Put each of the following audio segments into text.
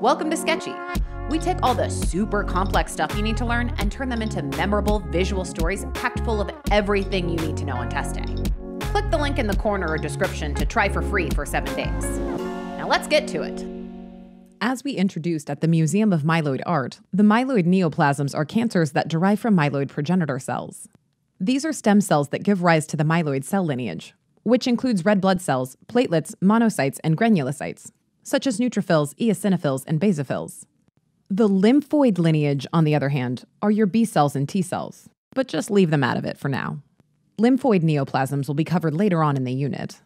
Welcome to Sketchy. We take all the super complex stuff you need to learn and turn them into memorable visual stories packed full of everything you need to know on test day. Click the link in the corner or description to try for free for 7 days. Now let's get to it. As we introduced at the Museum of Myeloid Art, the myeloid neoplasms are cancers that derive from myeloid progenitor cells. These are stem cells that give rise to the myeloid cell lineage, which includes red blood cells, platelets, monocytes, and granulocytes, such as neutrophils, eosinophils, and basophils. The lymphoid lineage, on the other hand, are your B cells and T cells, but just leave them out of it for now. Lymphoid neoplasms will be covered later on in the unit.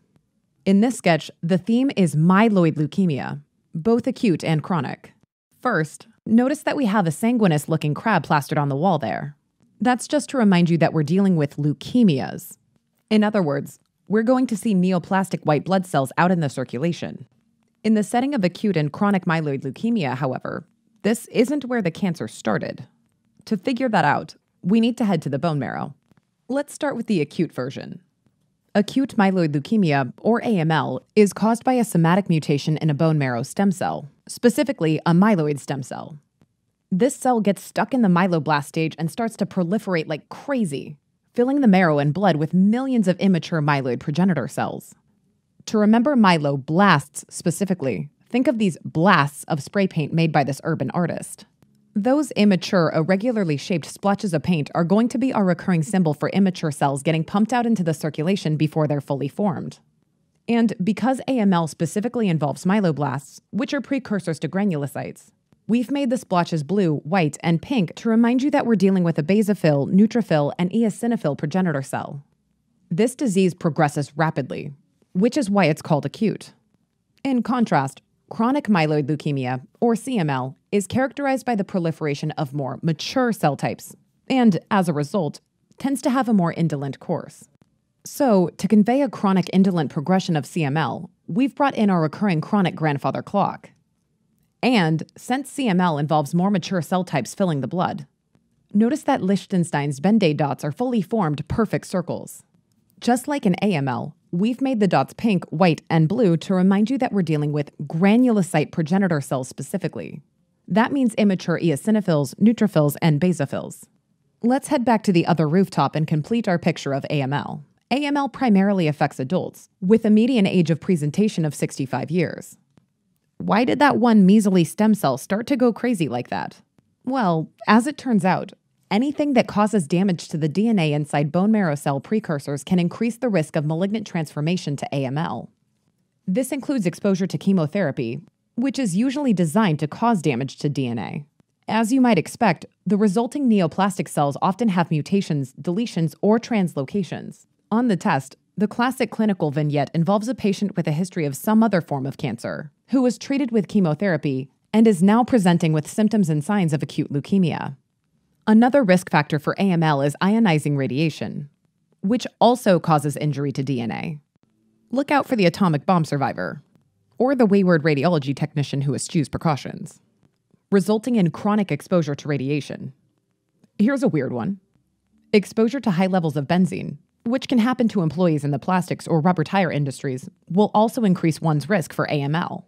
In this sketch, the theme is myeloid leukemia, both acute and chronic. First, notice that we have a sanguineous-looking crab plastered on the wall there. That's just to remind you that we're dealing with leukemias. In other words, we're going to see neoplastic white blood cells out in the circulation. In the setting of acute and chronic myeloid leukemia, however, this isn't where the cancer started. To figure that out, we need to head to the bone marrow. Let's start with the acute version. Acute myeloid leukemia, or AML, is caused by a somatic mutation in a bone marrow stem cell, specifically a myeloid stem cell. This cell gets stuck in the myeloblast stage and starts to proliferate like crazy, filling the marrow and blood with millions of immature myeloid progenitor cells. To remember myeloblasts specifically, think of these blasts of spray paint made by this urban artist. Those immature, irregularly shaped splotches of paint are going to be our recurring symbol for immature cells getting pumped out into the circulation before they're fully formed. And because AML specifically involves myeloblasts, which are precursors to granulocytes, we've made the splotches blue, white, and pink to remind you that we're dealing with a basophil, neutrophil, and eosinophil progenitor cell. This disease progresses rapidly, which is why it's called acute. In contrast, chronic myeloid leukemia, or CML, is characterized by the proliferation of more mature cell types and, as a result, tends to have a more indolent course. So, to convey a chronic indolent progression of CML, we've brought in our recurring chronic grandfather clock. And, since CML involves more mature cell types filling the blood, notice that Lichtenstein's Ben-Day dots are fully formed perfect circles. Just like in AML, we've made the dots pink, white, and blue to remind you that we're dealing with granulocyte progenitor cells specifically. That means immature eosinophils, neutrophils, and basophils. Let's head back to the other rooftop and complete our picture of AML. AML primarily affects adults, with a median age of presentation of 65 years. Why did that one measly stem cell start to go crazy like that? Well, as it turns out, anything that causes damage to the DNA inside bone marrow cell precursors can increase the risk of malignant transformation to AML. This includes exposure to chemotherapy, which is usually designed to cause damage to DNA. As you might expect, the resulting neoplastic cells often have mutations, deletions, or translocations. On the test, the classic clinical vignette involves a patient with a history of some other form of cancer, who was treated with chemotherapy and is now presenting with symptoms and signs of acute leukemia. Another risk factor for AML is ionizing radiation, which also causes injury to DNA. Look out for the atomic bomb survivor, or the wayward radiology technician who eschews precautions, resulting in chronic exposure to radiation. Here's a weird one. Exposure to high levels of benzene, which can happen to employees in the plastics or rubber tire industries, will also increase one's risk for AML.